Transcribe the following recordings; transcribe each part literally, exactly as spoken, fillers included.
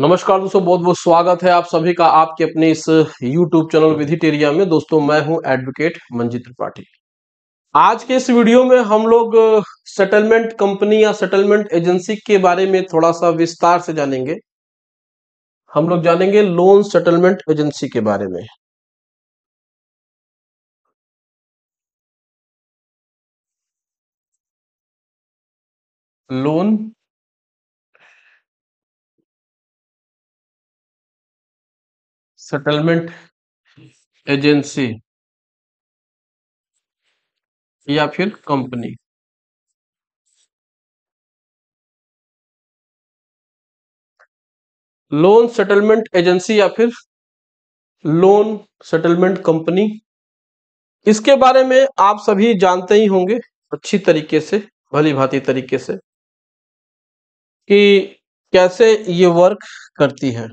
नमस्कार दोस्तों, बहुत बहुत स्वागत है आप सभी का आपके अपने इस YouTube चैनल विधि टेरिया में। दोस्तों मैं हूं एडवोकेट मंजीत त्रिपाठी। आज के इस वीडियो में हम लोग सेटलमेंट कंपनी या सेटलमेंट एजेंसी के बारे में थोड़ा सा विस्तार से जानेंगे। हम लोग जानेंगे लोन सेटलमेंट एजेंसी के बारे में। लोन सेटलमेंट एजेंसी या फिर कंपनी। लोन सेटलमेंट एजेंसी या फिर लोन सेटलमेंट कंपनी, इसके बारे में आप सभी जानते ही होंगे अच्छी तरीके से, भली भांति तरीके से, कि कैसे ये वर्क करती है।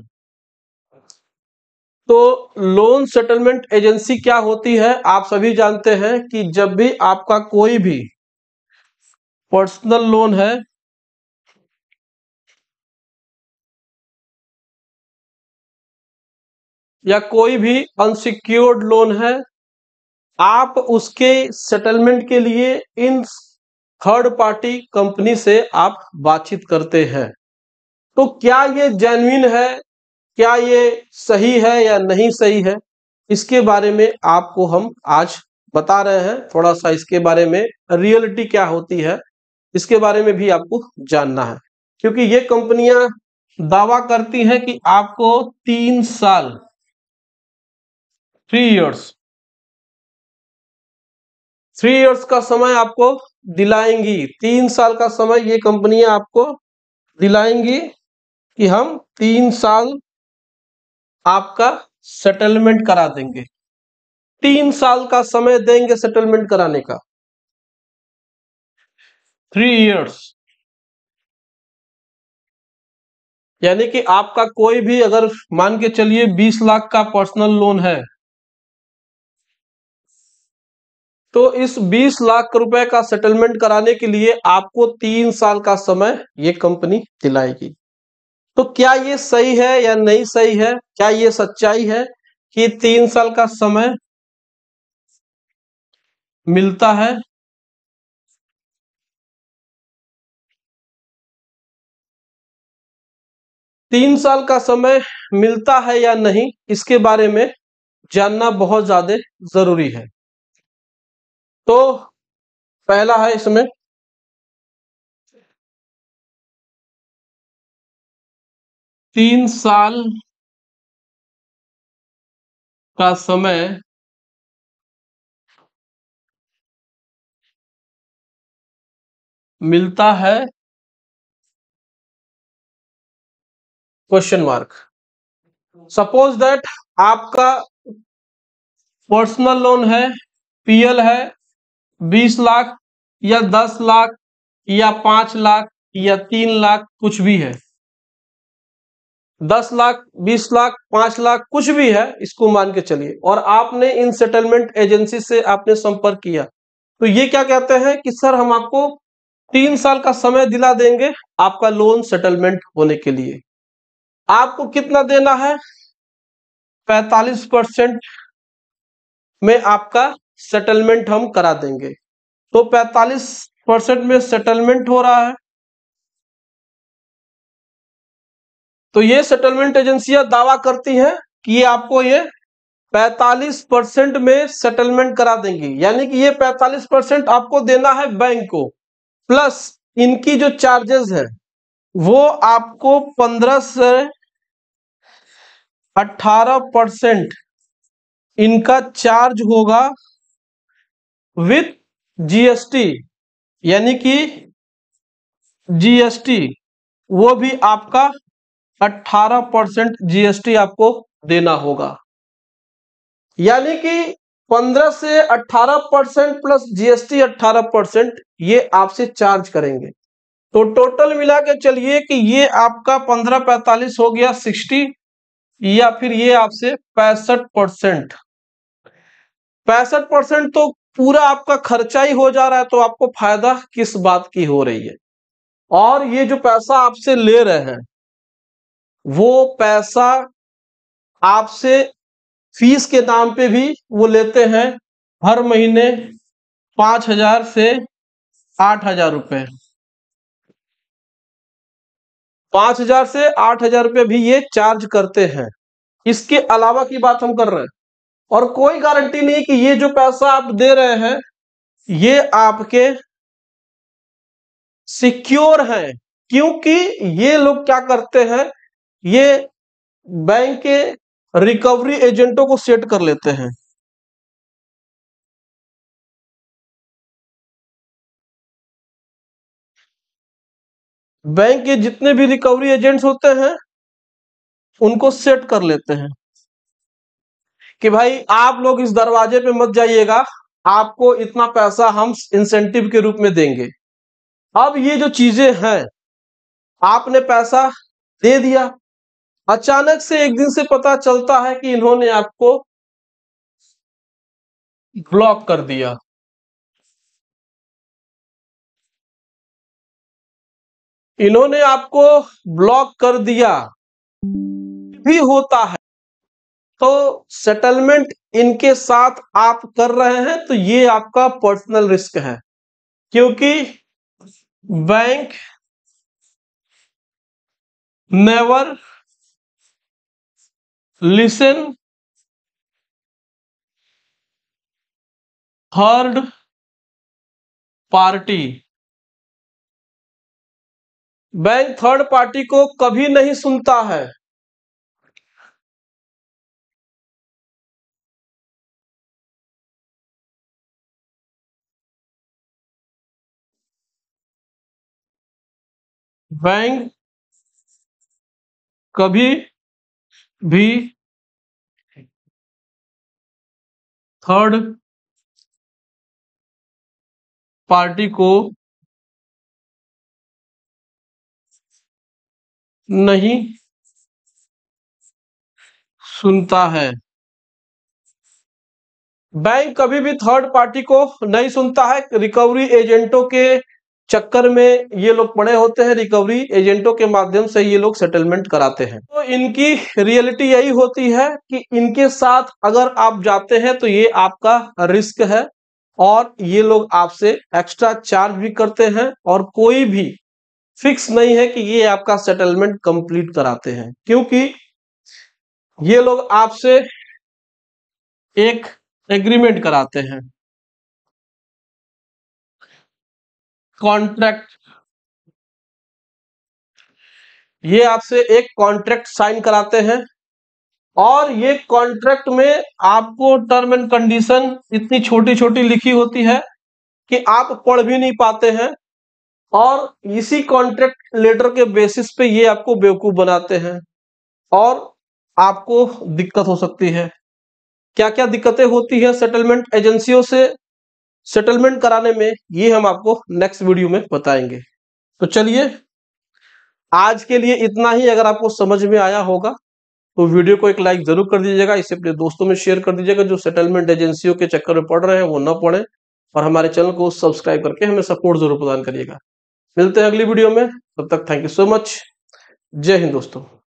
तो लोन सेटलमेंट एजेंसी क्या होती है आप सभी जानते हैं कि जब भी आपका कोई भी पर्सनल लोन है, या कोई भी अनसिक्योर्ड लोन है, आप उसके सेटलमेंट के लिए इन थर्ड पार्टी कंपनी से आप बातचीत करते हैं। तो क्या ये जेन्युइन है, क्या ये सही है या नहीं सही है, इसके बारे में आपको हम आज बता रहे हैं। थोड़ा सा इसके बारे में रियलिटी क्या होती है इसके बारे में भी आपको जानना है, क्योंकि ये कंपनियां दावा करती हैं कि आपको तीन साल थ्री इयर्स थ्री इयर्स का समय आपको दिलाएंगी। तीन साल का समय ये कंपनियां आपको दिलाएंगी कि हम तीन साल आपका सेटलमेंट करा देंगे। तीन साल का समय देंगे सेटलमेंट कराने का, थ्री इयर्स। यानी कि आपका कोई भी, अगर मान के चलिए बीस लाख का पर्सनल लोन है, तो इस बीस लाख रुपए का सेटलमेंट कराने के लिए आपको तीन साल का समय ये कंपनी दिलाएगी। तो क्या ये सही है या नहीं सही है, क्या ये सच्चाई है कि तीन साल का समय मिलता है तीन साल का समय मिलता है या नहीं, इसके बारे में जानना बहुत ज्यादा जरूरी है। तो पहला है इसमें तीन साल का समय मिलता है, क्वेश्चन मार्क। सपोज दैट आपका पर्सनल लोन है, पीएल है, बीस लाख या दस लाख या पांच लाख या तीन लाख कुछ भी है, दस लाख बीस लाख पांच लाख कुछ भी है, इसको मान के चलिए, और आपने इन सेटलमेंट एजेंसी से आपने संपर्क किया, तो ये क्या कहते हैं कि सर हम आपको तीन साल का समय दिला देंगे आपका लोन सेटलमेंट होने के लिए। आपको कितना देना है, पैंतालीस परसेंट में आपका सेटलमेंट हम करा देंगे। तो पैंतालीस परसेंट में सेटलमेंट हो रहा है। तो ये सेटलमेंट एजेंसियां दावा करती हैं कि ये आपको ये पैंतालीस परसेंट में सेटलमेंट करा देंगी। यानी कि ये पैंतालीस परसेंट आपको देना है बैंक को, प्लस इनकी जो चार्जेस है वो आपको पंद्रह से अठारह परसेंट इनका चार्ज होगा विथ जीएसटी। यानी कि जीएसटी वो भी आपका अठारह परसेंट जीएसटी आपको देना होगा। यानी कि पंद्रह से अठारह परसेंट प्लस जीएसटी अठारह परसेंट ये आपसे चार्ज करेंगे। तो टोटल मिला के चलिए कि ये आपका पंद्रह पैंतालीस हो गया साठ, या फिर ये आपसे पैंसठ परसेंट। पैंसठ परसेंट तो पूरा आपका खर्चा ही हो जा रहा है। तो आपको फायदा किस बात की हो रही है, और ये जो पैसा आपसे ले रहे हैं वो पैसा आपसे फीस के नाम पे भी वो लेते हैं, हर महीने पांच हजार से आठ हजार रुपये पांच हजार से आठ हजार रुपये भी ये चार्ज करते हैं। इसके अलावा की बात हम कर रहे हैं, और कोई गारंटी नहीं कि ये जो पैसा आप दे रहे हैं ये आपके सिक्योर हैं, क्योंकि ये लोग क्या करते हैं, ये बैंक के रिकवरी एजेंटों को सेट कर लेते हैं। बैंक के जितने भी रिकवरी एजेंट्स होते हैं उनको सेट कर लेते हैं कि भाई आप लोग इस दरवाजे पे मत जाइएगा, आपको इतना पैसा हम इंसेंटिव के रूप में देंगे। अब ये जो चीजें हैं, आपने पैसा दे दिया, अचानक से एक दिन से पता चलता है कि इन्होंने आपको ब्लॉक कर दिया। इन्होंने आपको ब्लॉक कर दिया भी होता है तो सेटलमेंट इनके साथ आप कर रहे हैं तो ये आपका पर्सनल रिस्क है, क्योंकि bank never listen third party, bank third party को कभी नहीं सुनता है। बैंक कभी भी थर्ड पार्टी को नहीं सुनता है, बैंक कभी भी थर्ड पार्टी को नहीं सुनता है। रिकवरी एजेंटों के चक्कर में ये लोग पड़े होते हैं, रिकवरी एजेंटों के माध्यम से ये लोग सेटलमेंट कराते हैं। तो इनकी रियलिटी यही होती है कि इनके साथ अगर आप जाते हैं तो ये आपका रिस्क है, और ये लोग आपसे एक्स्ट्रा चार्ज भी करते हैं, और कोई भी फिक्स नहीं है कि ये आपका सेटलमेंट कंप्लीट कराते हैं, क्योंकि ये लोग आपसे एक एग्रीमेंट कराते हैं, कॉन्ट्रैक्ट, ये आपसे एक कॉन्ट्रैक्ट साइन कराते हैं, और ये कॉन्ट्रैक्ट में आपको टर्म एंड कंडीशन इतनी छोटी छोटी लिखी होती है कि आप पढ़ भी नहीं पाते हैं, और इसी कॉन्ट्रैक्ट लेटर के बेसिस पे ये आपको बेवकूफ बनाते हैं, और आपको दिक्कत हो सकती है। क्या क्या दिक्कतें होती है सेटलमेंट एजेंसियों से सेटलमेंट कराने में, ये हम आपको नेक्स्ट वीडियो में बताएंगे। तो चलिए आज के लिए इतना ही। अगर आपको समझ में आया होगा तो वीडियो को एक लाइक जरूर कर दीजिएगा, इसे अपने दोस्तों में शेयर कर दीजिएगा, जो सेटलमेंट एजेंसियों के चक्कर में पड़ रहे हैं वो ना पड़े, और हमारे चैनल को सब्सक्राइब करके हमें सपोर्ट जरूर प्रदान करिएगा। मिलते हैं अगली वीडियो में, तब तक थैंक यू सो मच, जय हिंद दोस्तों।